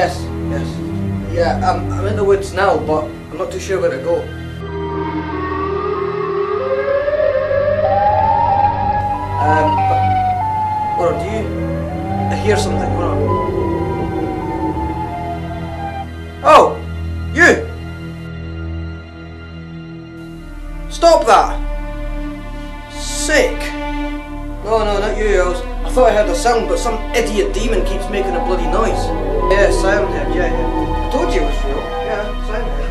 Yes, yes. Yeah, I'm in the woods now, but I'm not too sure where to go. But, do you... I hear something going on. Oh! You! Stop that! Sick! No, not you, I thought I heard a sound, but some idiot demon keeps making a bloody noise. Yeah, Siren Head, yeah. I told you it was real. Yeah, Siren Head.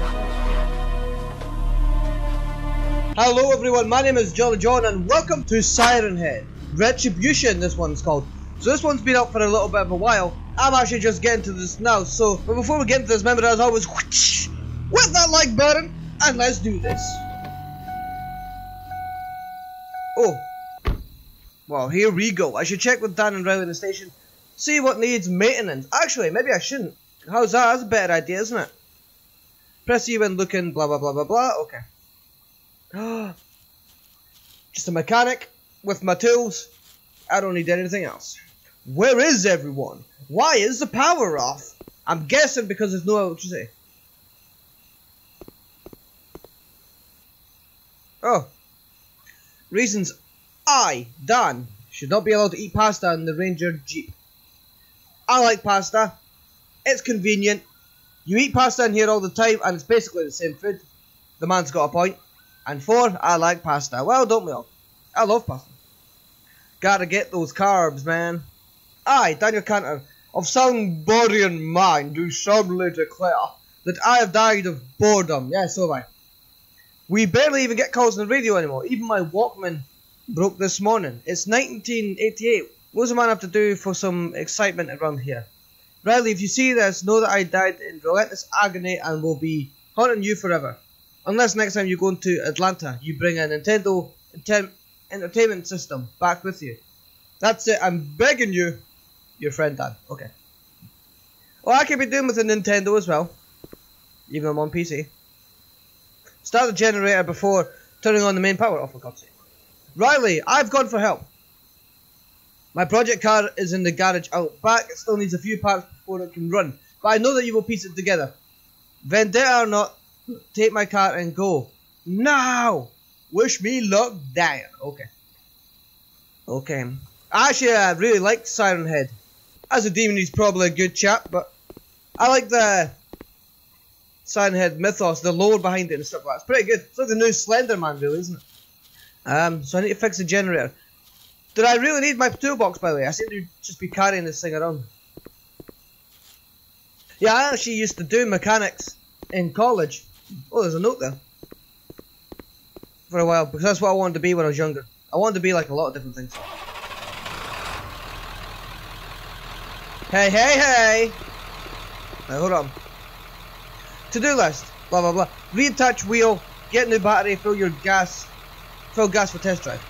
Hello everyone, my name is Jolly John and welcome to Siren Head. Retribution, this one's called. So this one's been up for a little bit of a while. I'm actually just getting to this now, but before we get into this, remember as always, whoosh, with that like button, and let's do this. Oh, well, here we go. I should check with Dan and Riley in the station, see what needs maintenance. Actually, maybe I shouldn't. How's that? That's a better idea, isn't it? Press you when looking, blah, blah, blah, blah, blah. Okay. Just a mechanic with my tools. I don't need anything else. Where is everyone? Why is the power off? I'm guessing because there's no electricity. Oh. Reasons I, Dan, should not be allowed to eat pasta in the Ranger Jeep. I like pasta. It's convenient. You eat pasta in here all the time and it's basically the same food. The man's got a point. And 4, I like pasta. Well, don't we all? I love pasta. Gotta get those carbs, man. I, Daniel Cantor, of some body and mind, do solemnly declare that I have died of boredom. Yeah, so have I. We barely even get calls on the radio anymore. Even my Walkman broke this morning. It's 1988. What does a man have to do for some excitement around here? Riley, if you see this, know that I died in relentless agony and will be haunting you forever. Unless next time you go into Atlanta, you bring a Nintendo Entertainment System back with you. That's it. I'm begging you, your friend Dan. Okay. Oh, I could be doing with a Nintendo as well. Even though I'm on PC. Start the generator before turning on the main power off, for God's sake. Riley, I've gone for help. My project car is in the garage out back. It still needs a few parts before it can run. But I know that you will piece it together. Vendetta or not, take my car and go. Now! Wish me luck, Dan. Okay. Okay. Actually, I really like Siren Head. As a demon, he's probably a good chap, but I like the Siren Head mythos, the lore behind it and stuff like that. It's pretty good. It's like the new Slenderman, really, isn't it? So I need to fix the generator. Did I really need my toolbox, by the way? I seem to just be carrying this thing around. Yeah, I actually used to do mechanics in college. Oh, there's a note there. For a while, because that's what I wanted to be when I was younger. I wanted to be like a lot of different things. Hey, hey, hey! Now, hold on. To-do list, blah blah blah. Reattach wheel, get new battery, fill gas for test drive.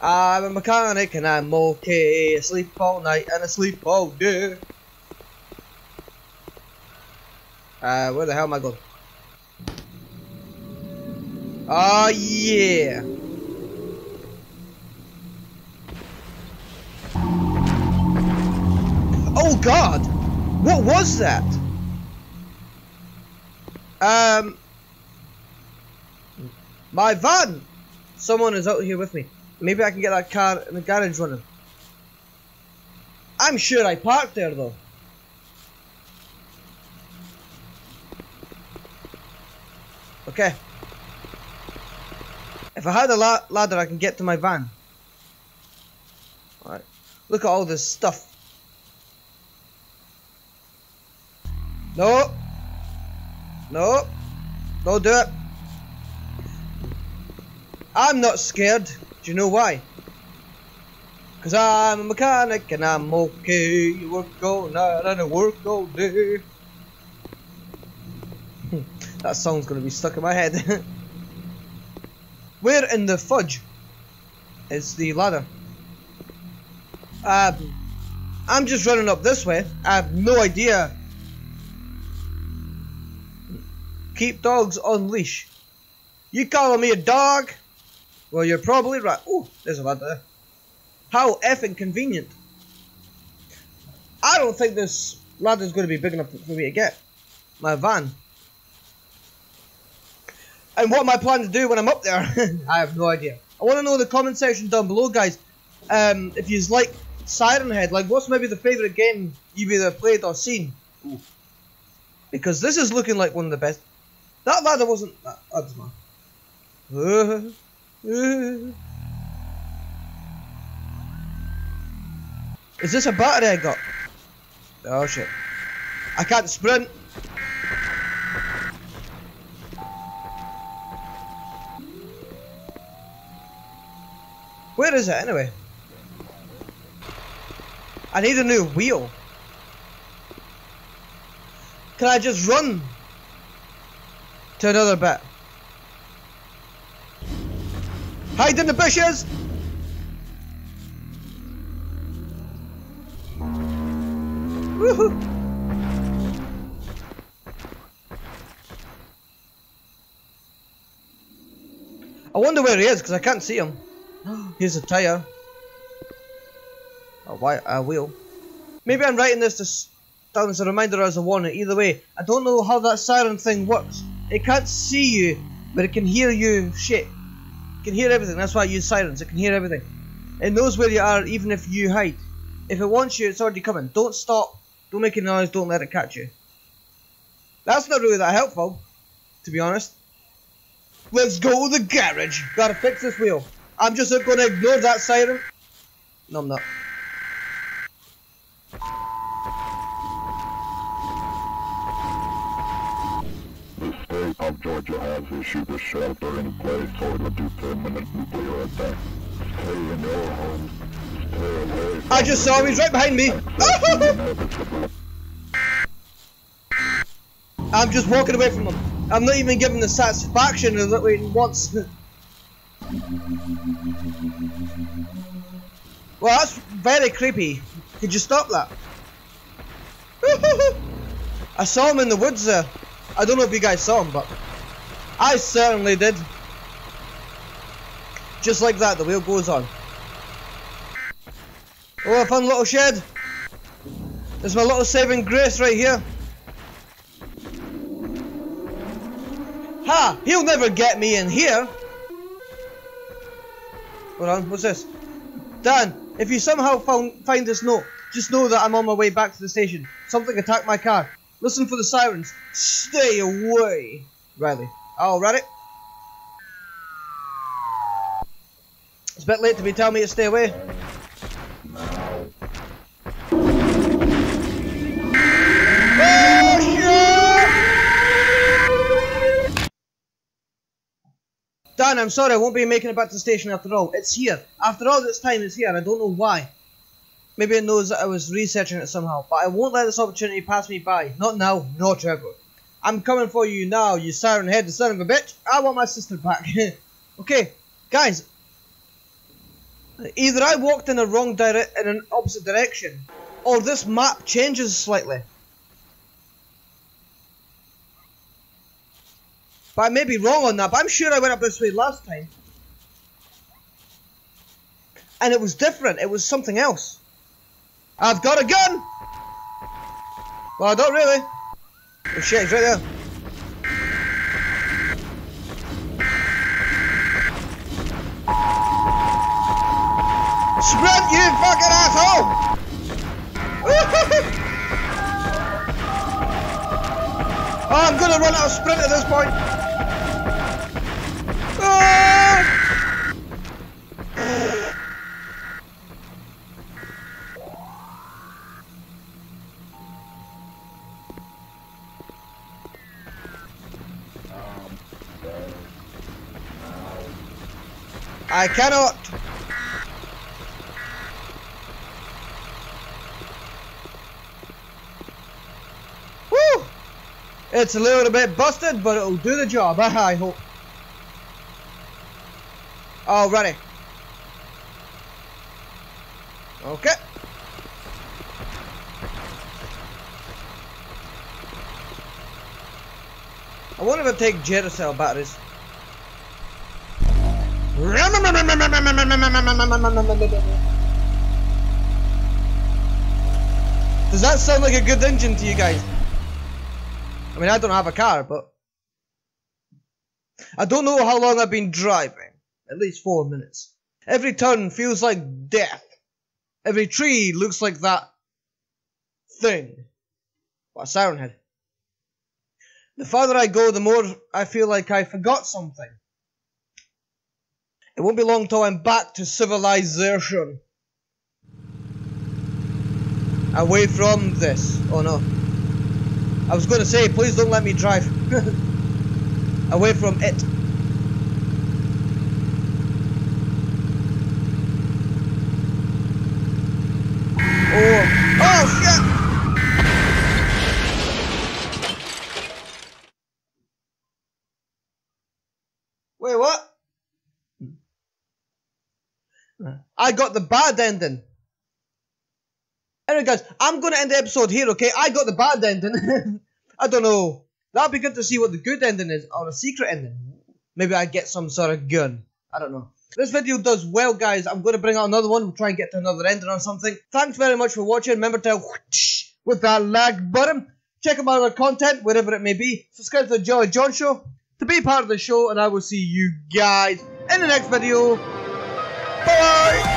I'm a mechanic and I'm okay. I sleep all night and I sleep all day. Where the hell am I going? Oh yeah. Oh God, what was that? My van! Someone is out here with me. Maybe I can get that car in the garage running. I'm sure I parked there though. Okay. If I had a ladder, I can get to my van. Alright. Look at all this stuff. No! No, don't do it. I'm not scared. Do you know why? Because I'm a mechanic and I'm okay. You work all night and I work all day. That song's going to be stuck in my head. Where in the fudge is the ladder? I'm just running up this way. I have no idea. Keep dogs on leash. You calling me a dog? Well, you're probably right. Oh, there's a ladder there. How effing convenient. I don't think this ladder's going to be big enough for me to get my van. And what am I planning to do when I'm up there? I have no idea. I want to know in the comment section down below, guys, if you like Siren Head, like what's maybe the favourite game you've either played or seen? Ooh. Because this is looking like one of the best. That ladder wasn't... that doesn't matter. Is this a battery I got? Oh shit. I can't sprint. Where is it anyway? I need a new wheel. Can I just run to another bit? Hide in the bushes! Woohoo! I wonder where he is because I can't see him. Here's a tire. A wheel. Maybe I'm writing this down as a reminder or as a warning. Either way, I don't know how that siren thing works. It can't see you, but it can hear you. Shit. It can hear everything. That's why I use sirens. It can hear everything. It knows where you are even if you hide. If it wants you, it's already coming. Don't stop. Don't make any noise. Don't let it catch you. That's not really that helpful, to be honest. Let's go to the garage. Gotta fix this wheel. I'm just gonna ignore that siren. No, I'm not. The state of Georgia has issued a shelter-in-place order to permanent nuclear attack. Stay in your homes. Stay away. I just saw him. He's right behind me. I'm just walking away from him. I'm not even giving the satisfaction that he wants. Well, that's very creepy. Could you stop that? I saw him in the woods there. I don't know if you guys saw him, but I certainly did. Just like that, the wheel goes on. Oh, a fun little shed. There's my little saving grace right here. Ha! He'll never get me in here. Hold on, what's this? Dan, if you somehow find this note, just know that I'm on my way back to the station. Something attacked my car. Listen for the sirens. Stay away. Riley. All right. It's a bit late to be telling me to stay away. Dan, I'm sorry, I won't be making it back to the station after all. It's here. After all this time, it's here. I don't know why. Maybe it knows that I was researching it somehow, but I won't let this opportunity pass me by. Not now, not ever. I'm coming for you now, you siren head, the son of a bitch. I want my sister back. Okay, guys. Either I walked in the wrong in an opposite direction, or this map changes slightly. But I may be wrong on that, but I'm sure I went up this way last time. And it was different, it was something else. I've got a gun! Well, I don't really. Oh shit, he's right there. Sprint, you fucking asshole! Oh, I'm gonna run out of sprint at this point. I cannot. Woo! It's a little bit busted, but it'll do the job. I hope. Alrighty. Okay. I wonder if I take Geracell batteries. Does that sound like a good engine to you guys? I mean, I don't have a car, but I don't know how long I've been driving. At least 4 minutes. Every turn feels like death. Every tree looks like that thing. What, a siren head? The farther I go, the more I feel like I forgot something. It won't be long till I'm back to civilization. Away from this. Oh no. I was going to say, please don't let me drive. Away from it. Oh. Oh shit! Wait, what? I got the bad ending. Anyway guys, I'm going to end the episode here, okay? I got the bad ending. I don't know. That'll be good to see what the good ending is, or a secret ending. Maybe I get some sort of gun. I don't know. This video does well, guys. I'm going to bring out another one. We'll try and get to another ending or something. Thanks very much for watching. Remember to whoosh with that like button. Check out my other content, wherever it may be. Subscribe to the Jolly John Show to be part of the show, and I will see you guys in the next video. Bye!